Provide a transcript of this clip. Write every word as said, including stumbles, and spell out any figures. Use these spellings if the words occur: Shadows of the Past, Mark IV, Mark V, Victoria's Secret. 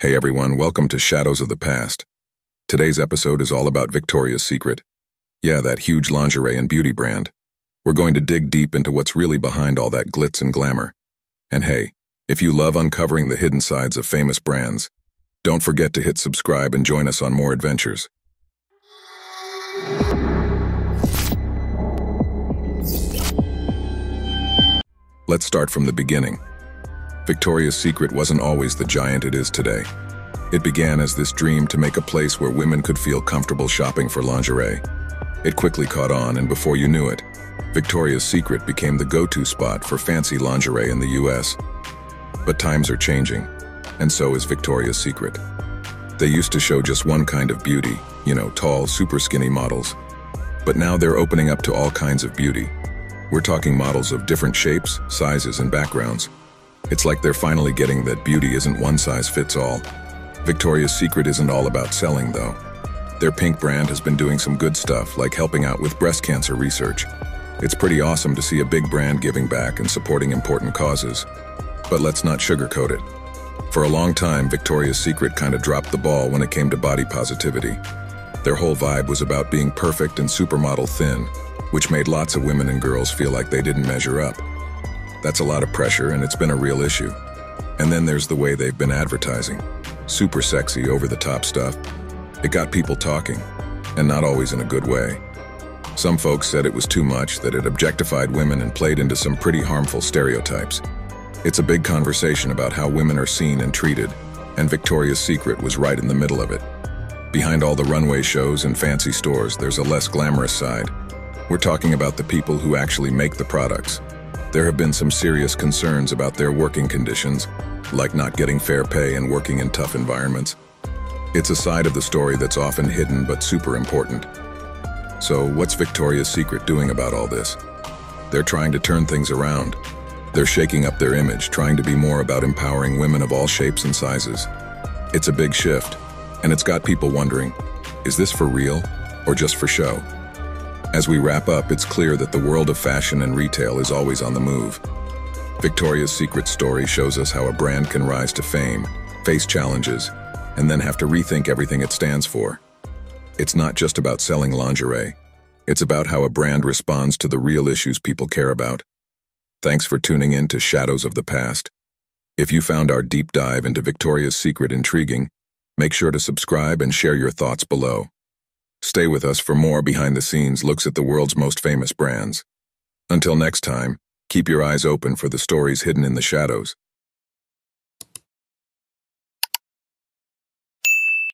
Hey everyone, welcome to Shadows of the Past. Today's episode is all about Victoria's Secret. Yeah, that huge lingerie and beauty brand. We're going to dig deep into what's really behind all that glitz and glamour. And hey, if you love uncovering the hidden sides of famous brands, don't forget to hit subscribe and join us on more adventures. Let's start from the beginning. Victoria's Secret wasn't always the giant it is today. It began as this dream to make a place where women could feel comfortable shopping for lingerie. It quickly caught on, and before you knew it, Victoria's Secret became the go-to spot for fancy lingerie in the U S. But times are changing, and so is Victoria's Secret. They used to show just one kind of beauty, you know, tall, super skinny models. But now they're opening up to all kinds of beauty. We're talking models of different shapes, sizes, and backgrounds. It's like they're finally getting that beauty isn't one size fits all. Victoria's Secret isn't all about selling, though. Their pink brand has been doing some good stuff, like helping out with breast cancer research. It's pretty awesome to see a big brand giving back and supporting important causes. But let's not sugarcoat it. For a long time, Victoria's Secret kinda dropped the ball when it came to body positivity. Their whole vibe was about being perfect and supermodel thin, which made lots of women and girls feel like they didn't measure up. That's a lot of pressure, and it's been a real issue. And then there's the way they've been advertising. Super sexy, over-the-top stuff. It got people talking, and not always in a good way. Some folks said it was too much, that it objectified women and played into some pretty harmful stereotypes. It's a big conversation about how women are seen and treated, and Victoria's Secret was right in the middle of it. Behind all the runway shows and fancy stores, there's a less glamorous side. We're talking about the people who actually make the products. There have been some serious concerns about their working conditions, like not getting fair pay and working in tough environments. It's a side of the story that's often hidden but super important. So what's Victoria's Secret doing about all this? They're trying to turn things around. They're shaking up their image, trying to be more about empowering women of all shapes and sizes. It's a big shift, and it's got people wondering, is this for real or just for show? As we wrap up, it's clear that the world of fashion and retail is always on the move. Victoria's Secret story shows us how a brand can rise to fame, face challenges, and then have to rethink everything it stands for. It's not just about selling lingerie. It's about how a brand responds to the real issues people care about. Thanks for tuning in to Shadows of the Past. If you found our deep dive into Victoria's Secret intriguing, make sure to subscribe and share your thoughts below. Stay with us for more behind-the-scenes looks at the world's most famous brands. Until next time, keep your eyes open for the stories hidden in the shadows.